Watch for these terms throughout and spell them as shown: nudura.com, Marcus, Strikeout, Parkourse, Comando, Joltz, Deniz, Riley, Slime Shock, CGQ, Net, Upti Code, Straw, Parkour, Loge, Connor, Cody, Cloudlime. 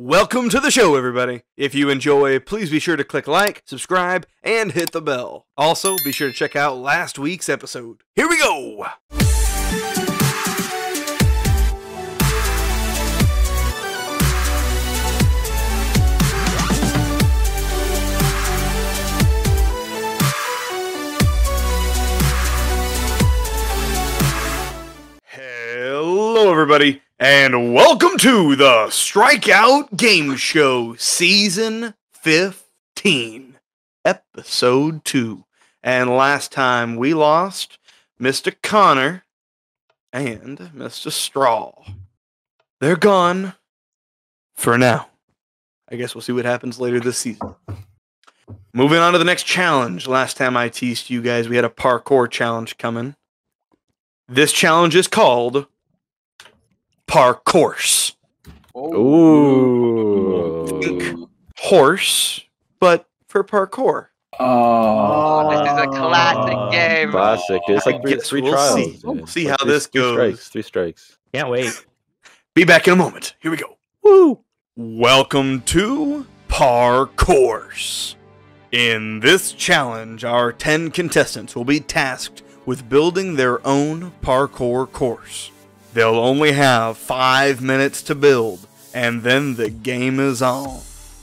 Welcome to the show, everybody. If you enjoy, please be sure to click like, subscribe, and hit the bell. Also, be sure to check out last week's episode. Here we go! Hello, everybody. And welcome to the Strikeout Game Show, Season 15, Episode 2. And last time we lost Mr. Connor and Mr. Straw. They're gone for now. I guess we'll see what happens later this season. Moving on to the next challenge. Last time I teased you guys, we had a parkour challenge coming. This challenge is called Parkourse. Ooh. Think horse, but for parkour. Oh, this is a classic game. Classic. It's like three trials. We'll see how this goes. Three strikes. Can't wait. Be back in a moment. Here we go. Woo! Welcome to Parkourse. In this challenge, our 10 contestants will be tasked with building their own parkour course. They'll only have 5 minutes to build, and then the game is on.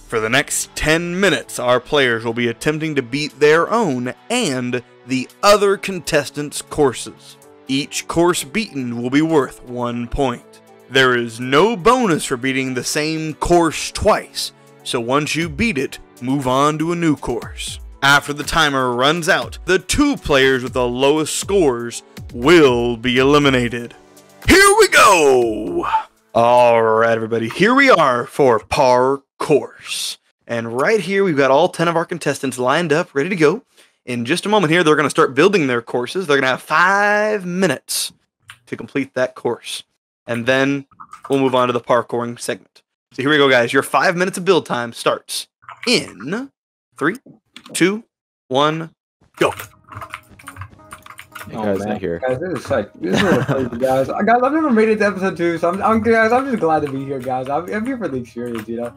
For the next 10 minutes, our players will be attempting to beat their own and the other contestants' courses. Each course beaten will be worth 1 point. There is no bonus for beating the same course twice, so once you beat it, move on to a new course. After the timer runs out, the two players with the lowest scores will be eliminated. Here we go! Alright, everybody. Here we are for Parkourse. And right here, we've got all 10 of our contestants lined up, ready to go. In just a moment here, they're going to start building their courses. They're going to have 5 minutes to complete that course. And then we'll move on to the parkouring segment. So here we go, guys. Your 5 minutes of build time starts in 3, 2, 1, go. Hey guys, not here. Guys, this is like this is crazy, guys. Guys, I've never made it to episode 2, so I'm just glad to be here, guys. I'm here for the experience, you know.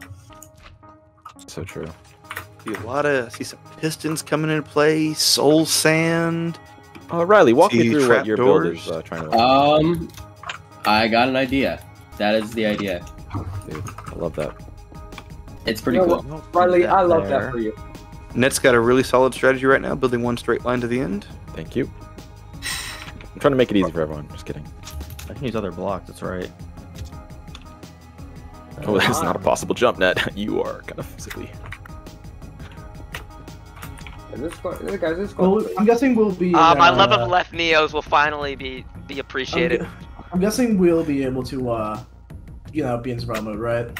So true. See some pistons coming into play. Soul sand. Riley, walk me through what your builder's trying to. I got an idea. That is the idea. Dude, I love that. It's pretty cool. Riley, I love that for you. Net's got a really solid strategy right now, building one straight line to the end. Thank you. I'm trying to make it easy for everyone. Just kidding. I can use other blocks. That's right. Oh, that's not a possible jump, Net. You are kind of silly. I'm guessing we'll be. My love of left neos will finally be appreciated. I'm guessing we'll be able to, you know, be in survival mode, right?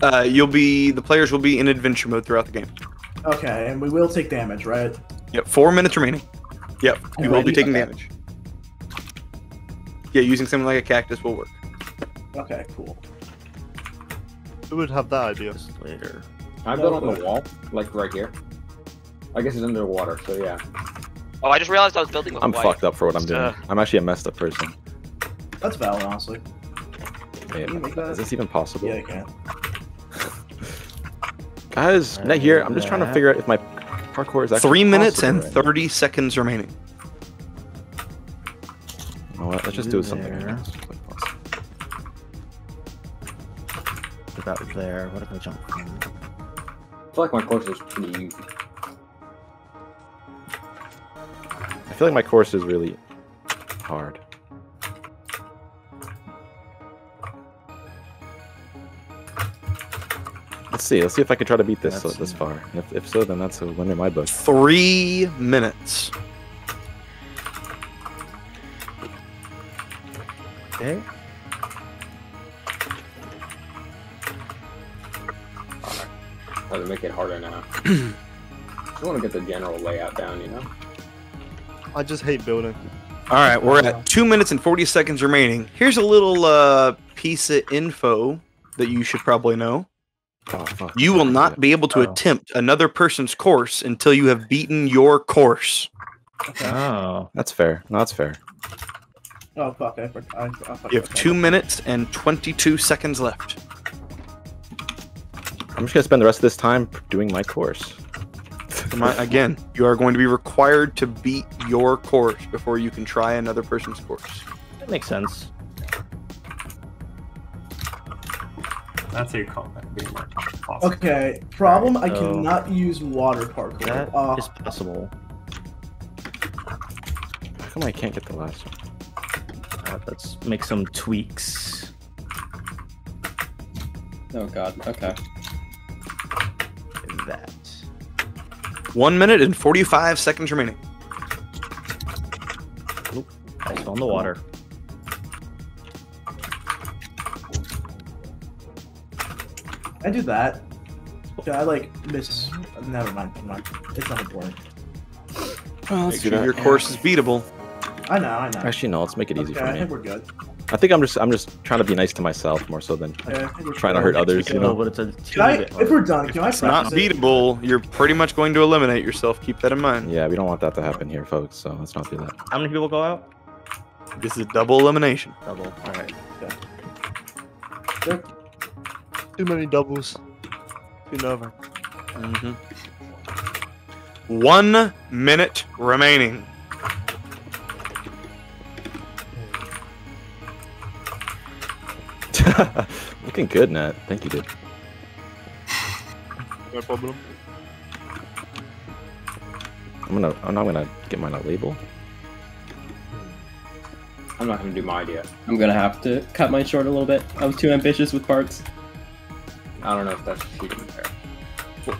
The players will be in adventure mode throughout the game. Okay, and we will take damage, right? Yep. 4 minutes remaining. Yep, you will be taking damage. Yeah, using something like a cactus will work. Okay, cool. Who would have that idea later? I built on the wall, like right here. I guess it's under the water, so yeah. Oh, I just realized I was building with I'm fucked up for what I'm doing. I'm actually a messed up person. That's valid, honestly. Yeah, is this even possible? Yeah, I can. Guys, Net here. I'm just trying to figure out if my parkour is actually 3 minutes and 30 seconds remaining. You know what? Let's just do something. What about there? What if I jump? I feel like my course is pretty easy. I feel like my course is really hard. Let's see if I can try to beat this this far. If so, then that's a win in my book. 3 minutes. Okay. Try to make it harder now. I just want to get the general layout down, you know? I just hate building. All right, we're at 2 minutes and 40 seconds remaining. Here's a little piece of info that you should probably know. Oh, fuck. You will not be able to attempt another person's course until you have beaten your course. Okay. Oh, that's fair. No, that's fair. Oh fuck! I forgot. You have 2 minutes and 22 seconds left. I'm just gonna spend the rest of this time doing my course. Again, you are going to be required to beat your course before you can try another person's course. That makes sense. That's a combat. Awesome. Okay, problem, right, so I cannot use water parkour. That is possible. How come I can't get the last one? Let's make some tweaks. Oh god, okay. That. 1 minute and 45 seconds remaining. Oop, I found the water. I do that. Yeah, I like miss. Never mind. I'm not. It's not important. Well, make sure your course is beatable. I know. I know. Actually, no. Let's make it easy for me. I think we're good. I think I'm just trying to be nice to myself more so than trying to hurt others. You know. But it's a if we're done, can I practice? It's not beatable. You're pretty much going to eliminate yourself. Keep that in mind. Yeah, we don't want that to happen here, folks. So let's not do that. How many people go out? This is double elimination. Double. All right. Okay. Sure. Too many doubles. Too over. Mm-hmm. 1 minute remaining. Looking good, Nat. Thank you, dude. No problem. I'm not gonna get mine a label. I'm not gonna do mine yet. I'm gonna have to cut mine short a little bit. I was too ambitious with parts. I don't know if that's cheating there.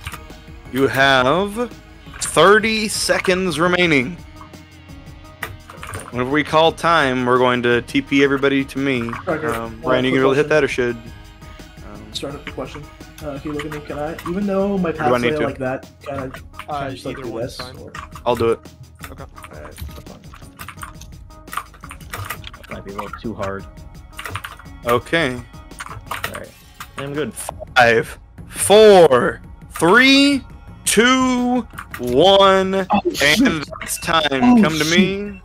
You have 30 seconds remaining. Whenever we call time, we're going to TP everybody to me. Okay. Ryan, you gonna be able to hit that, or should? Start up the question. If you look at me, can I? Even though my paths lay like that, can I just like do this? Or... I'll do it. Okay. Alright, that might be a little too hard. Okay. Alright. I'm good. 5, 4, 3, 2, 1, and it's time. Oh, come to me.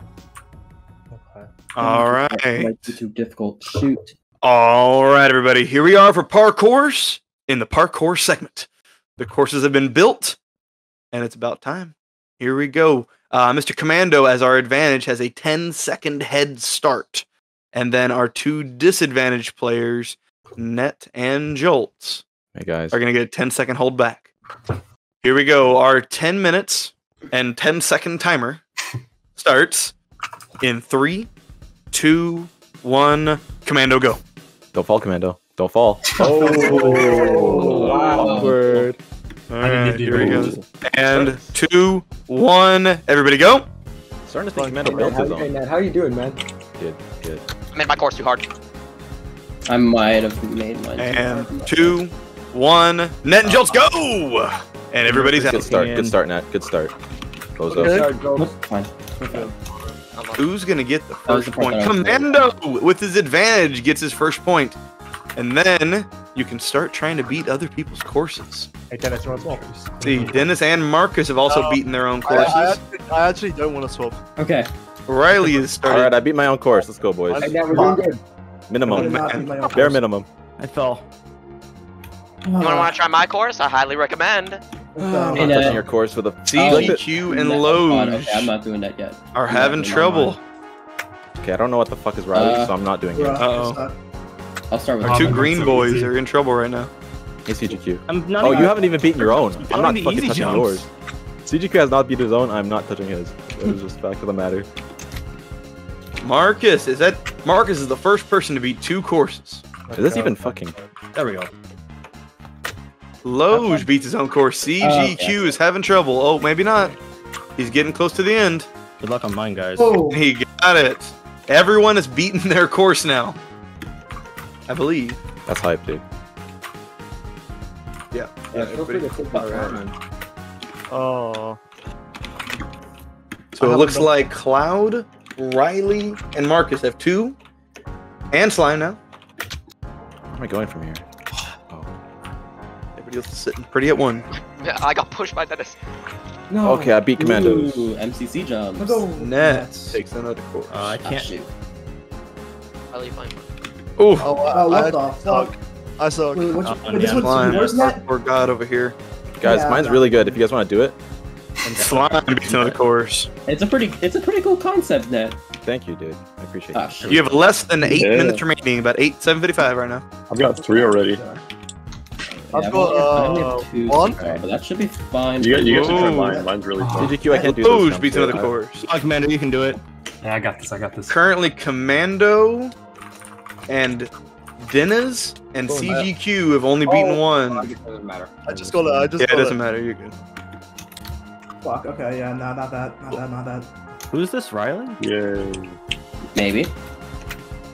Okay. All right. That might be too difficult. Shoot. All right, everybody. Here we are for Parkourse in the Parkourse segment. The courses have been built, and it's about time. Here we go. Mr. Commando, as our advantage, has a 10-second head start, and then our two disadvantaged players, Net and Joltz, hey guys, are gonna get a 10-second hold back. Here we go. Our 10 minutes and 10-second timer starts in 3, 2, 1. Commando, go. Don't fall, Commando. Don't fall. Oh, awkward. All right, here we go. And 2, 1. Everybody, go. Starting to think Commando built his own. Hey, Ned, how are you doing, man? Good, good. I made my course too hard. I might have made mine. And 2, 1, Net and Joltz, go! And everybody's out. Good start, good start, Nat. Good start. Bozo. Who's gonna get the first point? Commando, with his advantage, gets his first point. And then you can start trying to beat other people's courses. Hey, Dennis, you want to swap? See, Dennis and Marcus have also beaten their own courses. I actually don't want to swap. Okay. Riley is starting. All right, I beat my own course. Let's go, boys. Yeah, we're doing good. Minimum. Bare minimum. I fell. You want to try my course? I highly recommend. I'm touching your course with a CGQ and Loge. Okay, I'm not doing that yet. Are having trouble. Okay, I don't know what the fuck is Riley, so I'm not doing it. Uh-oh. I'll start with our two green boys are in trouble right now. Hey, CGQ. Oh, you haven't even beaten your own. I'm not fucking touching yours. CGQ has not beat his own. I'm not touching his. It's just fact of the matter. Marcus, Marcus is the first person to beat two courses. Okay. Is this even fucking? There we go. Loge beats his own course. CGQ is having trouble. Oh, maybe not. He's getting close to the end. Good luck on mine, guys. Oh. He got it. Everyone has beaten their course now. I believe. That's hype, dude. Yeah. Oh. So it looks like Cloud, Riley, and Marcus have two. And Slime now. Where am I going from here? Oh. Everybody else is sitting pretty at one. Yeah, I got pushed by Dennis. No. Okay, I beat Commandos. Ooh, MCC jumps. Net takes another course. I can't. Riley, fine. Oof. Oh, I left off. I suck. Wait, this one's net? Or god over here. Guys, yeah, mine's really good. If you guys want to do it. And slime beats another course. It's a pretty cool concept, Net. Thank you, dude. I appreciate it. You have less than 8 minutes remaining. About 7:55 right now. I've got 3 already. Yeah, I've got one. Right, but that should be fine. You guys try mine. Mine's really fun. CGQ, I can't do this. Loge beats another course. Commando, you can do it. Yeah, I got this. Currently, Commando and Deniz and CGQ have only beaten one. Fuck, it doesn't matter. I just got it. Yeah, it doesn't matter. You're good. Fuck. Okay. Yeah. No, not that. Not that. Who's this? Riley? Yeah. Maybe.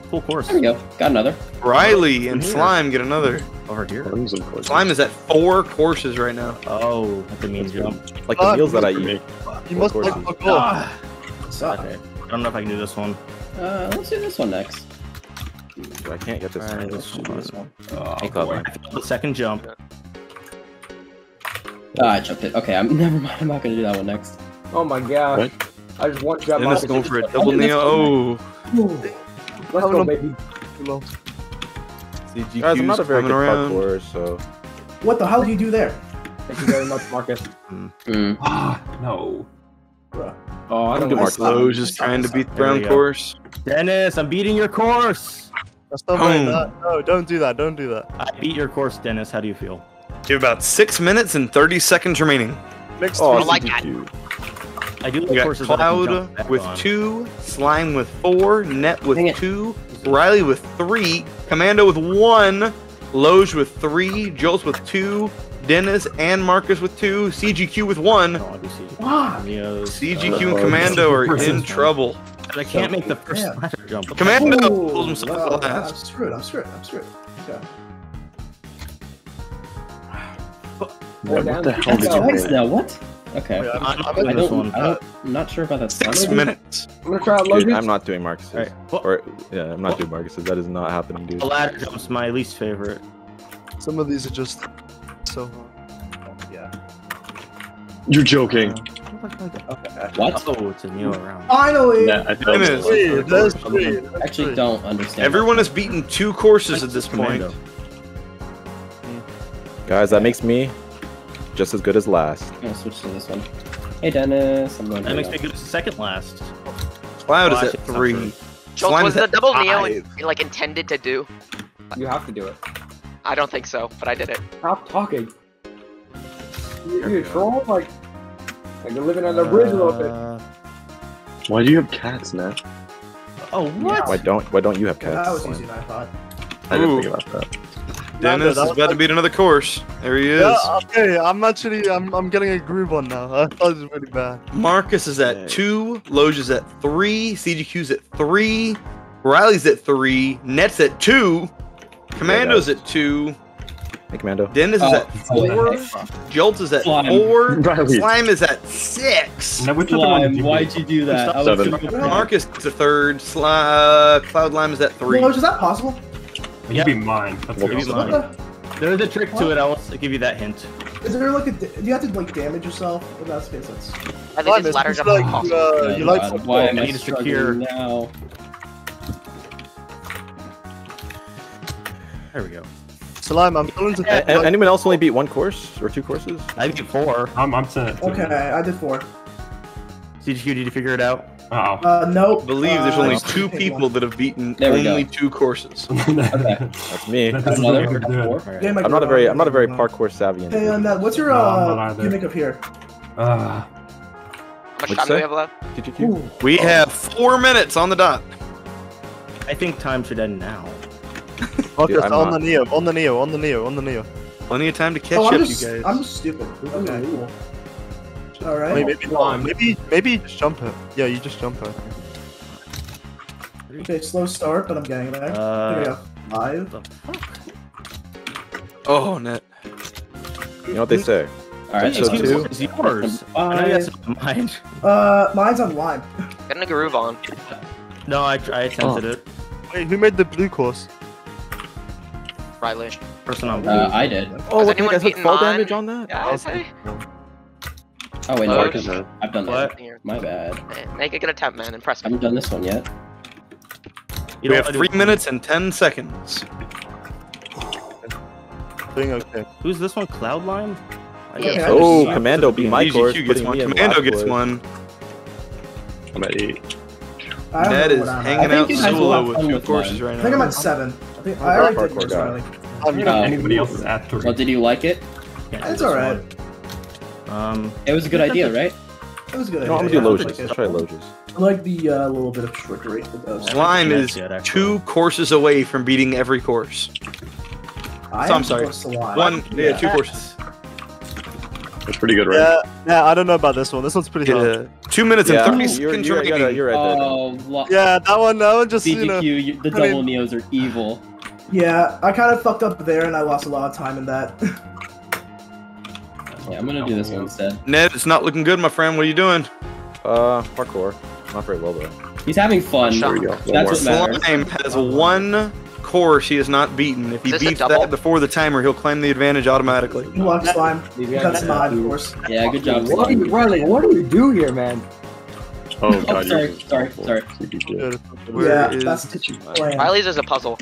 Full course. There we go. Got another. Riley and Slime get another. Over here. Slime is at 4 courses right now. Oh, that's a mean jump. Like the meals that I eat. You must like a goal. Okay. I don't know if I can do this one. Let's do this one next. Dude, I can't get this one. Let's do this one. Oh, boy. The second jump. Ah, I jumped it. Okay, never mind. I'm not gonna do that one next. Oh my god. What? I just want to grab my. Let's go for it. Double Neo. Let's go, baby. CGQ's guys, I'm not a very good parkourer, so... What the hell do you do there? Thank you very much, Marcus. No. Bruh. Oh, I don't do Marcus. Loge is trying to beat the brown course. Deniz, I'm beating your course! That's not right. No, don't do that. Don't do that. I beat your course, Deniz. How do you feel? You have about 6 minutes and 30 seconds remaining. Next one. I like that. I do like courses. Cloud with 2, Slime with 4, Net with 2, Riley with 3, Commando with 1, Loge with 3, Joltz with 2, Deniz and Marcus with 2, CGQ with 1. CGQ and Commando are in trouble. I can't make the first ladder jump. Commando pulls himself out last. I'm screwed. Okay. What the hell did you do? Now what? Okay. Wait, I'm not sure about that. 6 minutes. I'm gonna try out Loge. Dude, I'm not doing Marcus's. Right. Or, yeah, I'm not doing Marcus's. That is not happening, dude. The ladder jump's my least favorite. Some of these are just so hard. Yeah. You're joking. What? Oh, it's a new round. Finally! Yeah, I actually don't understand. Everyone has beaten 2 courses at this point. Guys, that makes me just as good as last. I'm gonna switch to this one. Hey, Deniz. I'm going to that makes me good as the second last. Cloud is at 3. Joltz, was the double Neo like intended to do? You have to do it. I don't think so, but I did it. Stop talking. You're a troll? Like you're living on the bridge a little bit. Why do you have cats, Nat? Oh, what? Why don't you have cats? That was easier than I thought. I didn't think about that. Deniz is about to beat another course. There he is. Yeah, okay, I'm getting a groove on now. I thought it was really bad. Marcus is at 2, Loge is at 3, CGQ's at 3, Riley's at 3, Net's at 2, Commando's at 2. Hey, Commando. Deniz is at 4, Joltz is at 4, Slime is at 6. Slime, why'd you do that? Marcus is at 3rd, Cloudlime is at 3. Loge, is that possible? You'd be mine. That's mine. There's a trick to it. I'll give you that hint. Is there like do you have to like damage yourself? In that case, that's. I think it's ladder jump. You like football. I need to secure now. There we go. Slime, I'm willing to. Anyone else only beat 1 course or 2 courses? I beat 4. I'm set. Okay, I did 4. CGQ, did you figure it out? No. I believe there's only 2 people that have beaten only 2 courses. That's me. I'm not a very parkour savvy. Hey, what's your gimmick up here? How much time do we have left? We have 4 minutes on the dot. I think time should end now. Dude, on the Neo. Plenty of time to catch up, you guys. I'm stupid. Okay. Cool. All right. Maybe just jump it. Yeah, you just jump it. Okay, slow start, but I'm getting there. Here we go. 5. Oh, Net. You know what they say. All right, so 2 is yours. Mine. Mine's on lime. Getting a groove on. No, I attempted it. Wait, who made the blue course? Riley. Person on blue. I did. Oh, what, you guys had fall damage on that? Yeah, oh wait, no, I've done that. My bad. Make a good attempt, man. Impress me. I haven't done this one yet. We have 3 minutes and 10 seconds. thing? Okay. Who's this one? Cloudlime? Yeah. Oh, Commando be my course. Commando gets one. I'm at 8. Ned is hanging out solo with 2 courses right now. I think I'm at 7. I already did course Riley. I mean, anybody else is at 3. Well, did you like it? Yeah, it's alright. It was a good idea, right? It was a good idea. No, I'm gonna do Loges. Let's try Loges. I like the little bit of trickery. Slime is 2 courses away from beating every course. I'm sorry. One, yeah, 2 courses. That's pretty good, right? Yeah, I don't know about this one. This one's pretty good. 2 minutes and 30 seconds remaining. You're right there. Oh, yeah, that one just, CGQ, you know. CGQ, the double neos are evil. Yeah, I kind of fucked up there and I lost a lot of time in that. Yeah, I'm gonna do this one instead. Ned, it's not looking good, my friend. What are you doing? Parkour. Not very well, though. He's having fun. There we go. That's what matters. Slime has 1 course he has not beaten. If he beats that before the timer, he'll claim the advantage automatically. You lock Slime. That's an odd course. Yeah, good job. What are you, Riley? What do you do here, man? Oh, God. Sorry. Yeah, that's the plan. Riley's is a puzzle.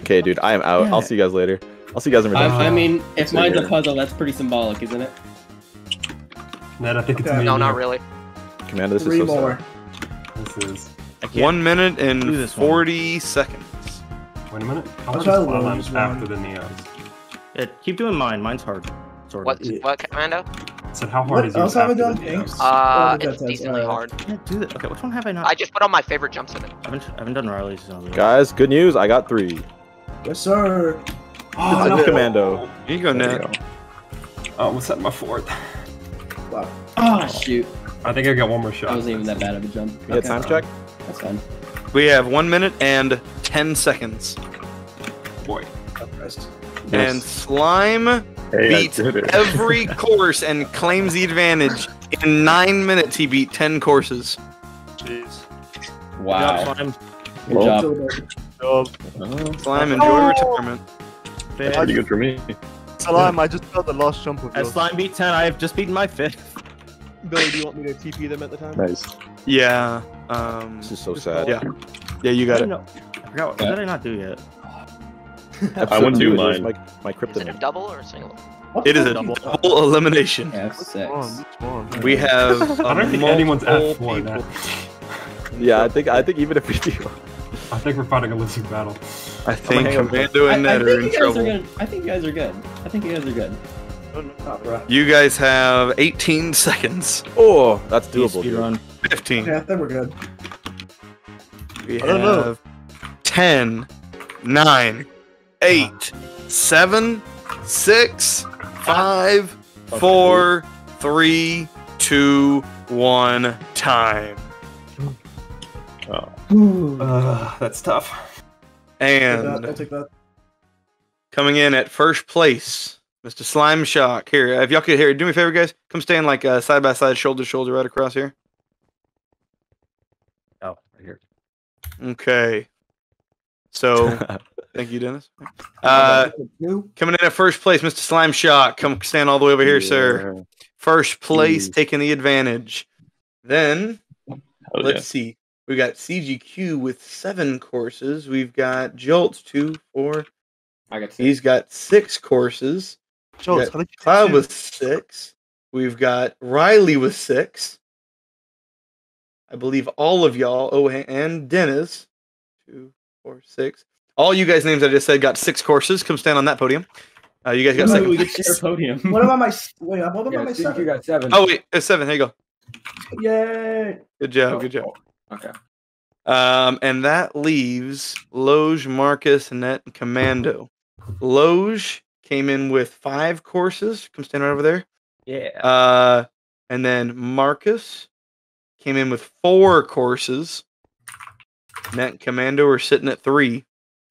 Okay, dude, I am out. Yeah. I'll see you guys later. I'll see you guys in redemption. I mean, if mine's a puzzle, that's pretty symbolic, isn't it? Ned, I think it's me. No, not really. Commander, this 3 is so more. Sad. This is... 1 minute and 40 seconds. Wait a minute. How much is after the neos? Yeah, keep doing mine. Mine's hard. Sort of. What, Commando? So how hard is yours after the neos? It's decently hard. I can't do that. Okay, which one have I not? I just put all my favorite jumps in it. I haven't done Riley's. Guys, good news. I got 3. Yes, sir. Oh, no. Commando. Here you go, Ned. I almost set my 4th. Wow. Oh, shoot. I think I got 1 more shot. That wasn't even that bad of a jump. You got time check? That's fine. We have 1 minute and 10 seconds. Boy. Yes. And Slime beats every course and claims the advantage. In 9 minutes, he beat 10 courses. Jeez. Wow. Good job, Slime. Slime, enjoy retirement. That's pretty good for me. Slime, I just felt the last jump of yours. As Slime beat 10, I have just beaten my 5th. Billy, do you want me to TP them at the time? Nice. Yeah. This is so sad. Yeah. Yeah, you got it. I forgot what did I not do yet? I wouldn't do mine. My kryptonite. Is it a double or a single? It is a double elimination. F6. We have. I don't think anyone's F1. Yeah, I think even if we do. I think we're fighting a losing battle. I think Commando and Ned are in trouble. I think you guys are good. I think you guys are good. You guys have 18 seconds. Oh, that's doable. Dude. 15. Yeah, then we're good. We have 10, 9, 8, 7, 6, 5, 4, 3, 2, 1, time. Oh. That's tough. And I'll take that. Coming in at first place, Mr. Slime Shock. Here, if y'all could hear, do me a favor, guys. Come stand like side by side, shoulder to shoulder, right across here. Oh, right here. Okay. So, thank you, Deniz. Coming in at first place, Mr. Slime Shock. Come stand all the way over here, sir. First place, taking the advantage. Then, let's see. We got CGQ with 7 courses. We've got Joltz 2, 4. I got 6. He's got 6 courses. Joltz, Cloud with 6. We've got Riley with 6. I believe all of y'all. Oh, and Deniz, 2, 4, 6. All you guys' names I just said got 6 courses. Come stand on that podium. You guys got 7. We get to share podium. What about my? Wait, what about my 7? You got 7. Oh wait, it's 7. There you go. Yay! Good job. Good job. Okay. And that leaves Loge, Marcus, Net, and Commando. Loge came in with 5 courses. Come stand right over there. Yeah. And then Marcus came in with 4 courses. Net and Commando are sitting at 3.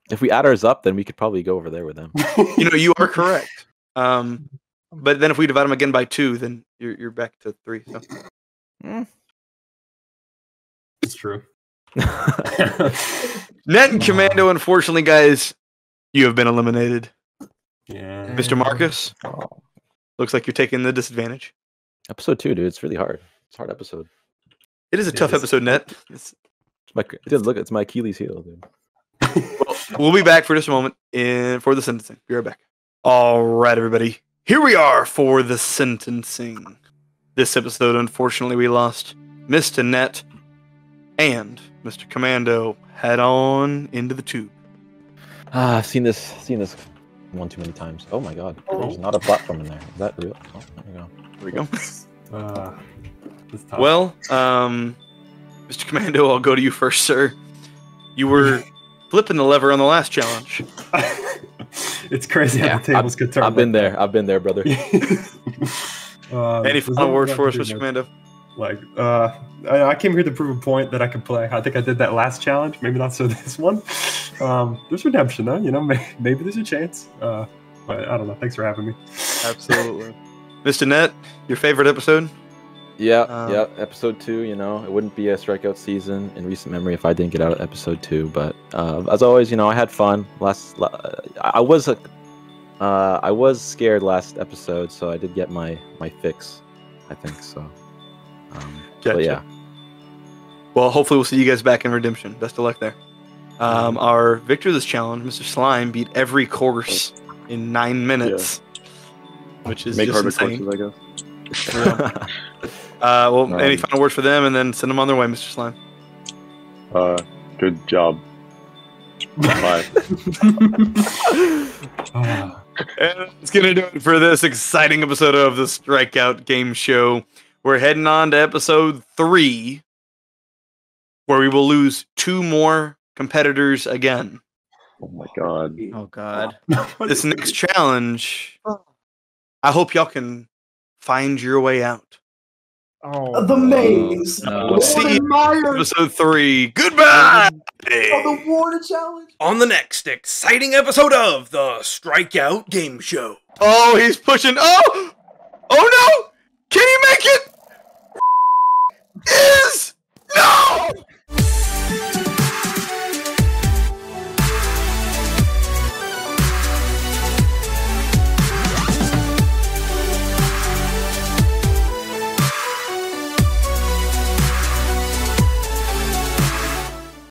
If we add ours up, then we could probably go over there with them. You know, you are correct. But then if we divide them again by 2, then you're back to 3. So. It's true. Net and Commando, unfortunately, guys, you have been eliminated. Yeah. Mr. Marcus, looks like you're taking the disadvantage. Episode 2, dude. It's really hard. It's a hard episode. It is a tough episode, Net. It's my Achilles heel, dude. Well, we'll be back for just a moment for the sentencing. Be right back. All right, everybody. Here we are for the sentencing. This episode, unfortunately, we lost Mr. Net and Mr. Commando head on into the tube. Ah, I've seen this one too many times. Oh my God, there's not a platform in there. Is that real? Oh, there we go. There we go. Well, Mr. Commando, I'll go to you first, sir. You were flipping the lever on the last challenge. It's crazy how the tables could turn. I've been there, brother. Any final words for us, Mr. Commando? Like, I came here to prove a point that I could play. I think I did that last challenge. Maybe not so this one. There's redemption, though. You know, maybe there's a chance. But I don't know. Thanks for having me. Absolutely. Mr. Net, your favorite episode? Yeah, episode 2, you know, it wouldn't be a Strikeout season in recent memory if I didn't get out of episode 2, but as always, you know, I had fun. I was scared last episode, so I did get my fix, I think, so. Gotcha. But yeah. Well, hopefully we'll see you guys back in Redemption. Best of luck there. Our victor of this challenge, Mr. Slime, beat every course in 9 minutes, which is just insane. Make harder courses, I guess. Well, any final words for them, and then send them on their way, Mr. Slime. Good job. Bye. And that's gonna do it for this exciting episode of the Strikeout Game Show. We're heading on to episode 3, where we will lose 2 more competitors again. Oh my God. Oh God. This next challenge, I hope y'all can find your way out. Oh, the maze. We'll see you in episode 3. Goodbye. The water challenge. On the next exciting episode of the Strikeout Game Show. Oh, he's pushing. Oh, no! Can he make it?